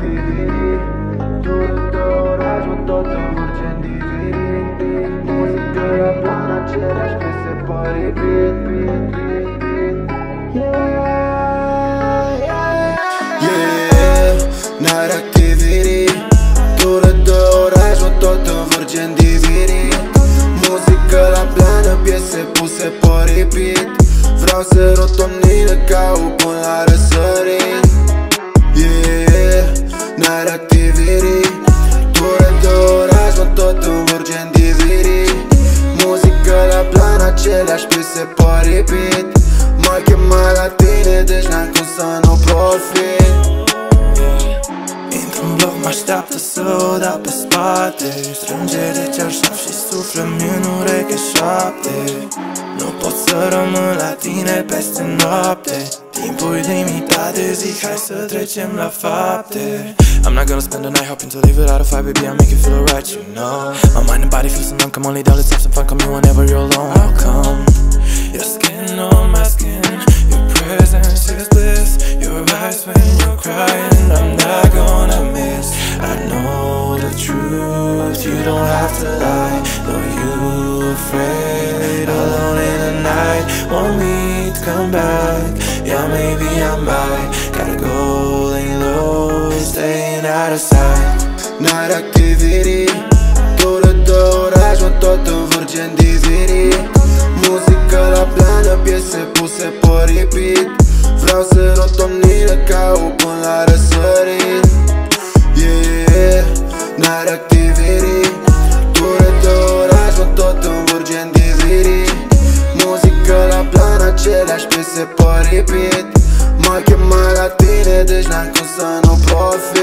divini, tu în orașul tot orice divini. Muzică la bun, același că se parivit. N-are activirii, tură de orașul tot învârge în divirii. Muzică la plană, piese puse pe repeat. Vreau serotonină ca o până la răsărit. N-are activirii, tură de orașul tot învârge în divirii. Muzică la plană, aceleași piese pe repeat. M-a chemat la tine, deci n-am cum să nu profit. M-așteaptă să o dau pe spate, strânge de cearșaf și suflă-mi în ureche șapte. Nu pot să rămân la tine peste noapte, timpul e limitat, de zic hai să trecem la fapte. I'm not gonna spend the night hoping to leave without a fight, baby, I'll make you feel alright, you know. My mind and body feels so numb, come on, lay down, let's have some fun, come here whenever you're alone. I'll come, your skin on my skin, your presence is bliss. Your eyes when you're crying, I'm not gonna miss. I know the truth, you don't have to lie. Though you're afraid, alone in the night. Want me to come back, yeah maybe I might. Gotta go, lay low, staying out of sight. N-are activirii, tură de orașul tot învârge în divirii. Muzică la plană, piese puse pe repeat. Vreau serotonină ca o până la răsărit. N-are activirii, tură de orașul tot învârge în divirii. Muzică la plan, aceleași piese pe repeat. M-a chemat la tine, deci n-am cum să nu profit.